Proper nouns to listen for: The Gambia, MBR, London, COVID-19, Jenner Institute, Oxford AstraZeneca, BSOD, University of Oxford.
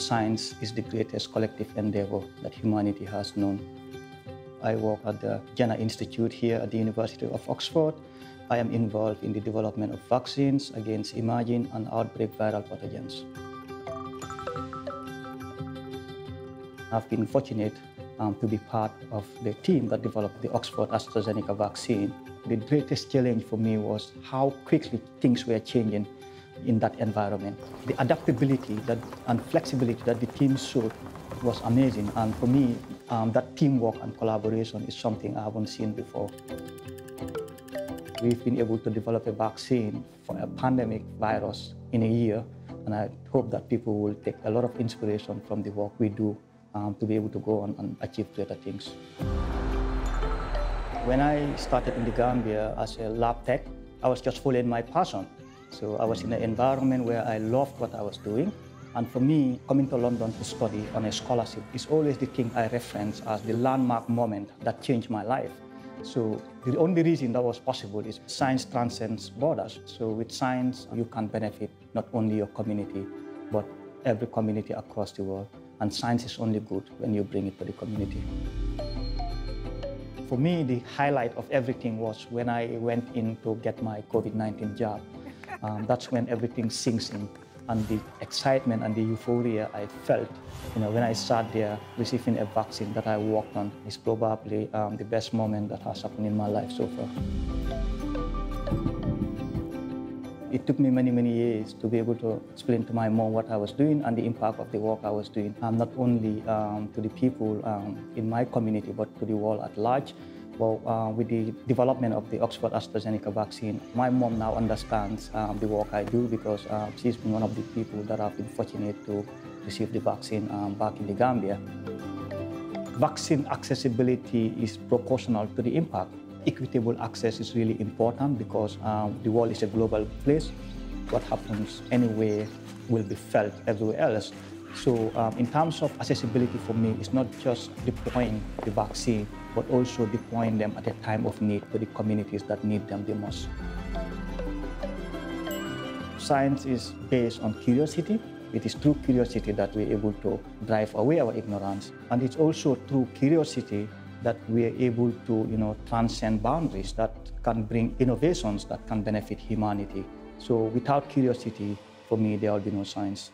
science is the greatest collective endeavor that humanity has known. I work at the Jenner Institute here at the University of Oxford. I am involved in the development of vaccines against emerging and outbreak viral pathogens. I've been fortunate to be part of the team that developed the Oxford AstraZeneca vaccine. The greatest challenge for me was how quickly things were changing in that environment. The adaptability and flexibility that the team showed was amazing, and for me, that teamwork and collaboration is something I haven't seen before. We've been able to develop a vaccine for a pandemic virus in a year, and I hope that people will take a lot of inspiration from the work we do to be able to go on and achieve greater things. When I started in the Gambia as a lab tech, I was just following my passion. So I was in an environment where I loved what I was doing. And for me, coming to London to study on a scholarship is always the thing I reference as the landmark moment that changed my life. So the only reason that was possible is science transcends borders. So with science, you can benefit not only your community, but every community across the world. And science is only good when you bring it to the community. For me, the highlight of everything was when I went in to get my COVID-19 jab. That's when everything sinks in, and the excitement and the euphoria I felt, when I sat there receiving a vaccine that I worked on is probably the best moment that has happened in my life so far. It took me many, many years to be able to explain to my mom what I was doing and the impact of the work I was doing, not only to the people in my community, but to the world at large. Well, with the development of the Oxford AstraZeneca vaccine, my mom now understands the work I do, because she's been one of the people that have been fortunate to receive the vaccine back in the Gambia. Vaccine accessibility is proportional to the impact. Equitable access is really important, because the world is a global place. What happens anywhere will be felt everywhere else. So in terms of accessibility, for me, it's not just deploying the vaccine, but also deploying them at a time of need to the communities that need them the most. Science is based on curiosity. It is through curiosity that we're able to drive away our ignorance. And it's also through curiosity that we're able to, transcend boundaries that can bring innovations that can benefit humanity. So without curiosity, for me, there will be no science.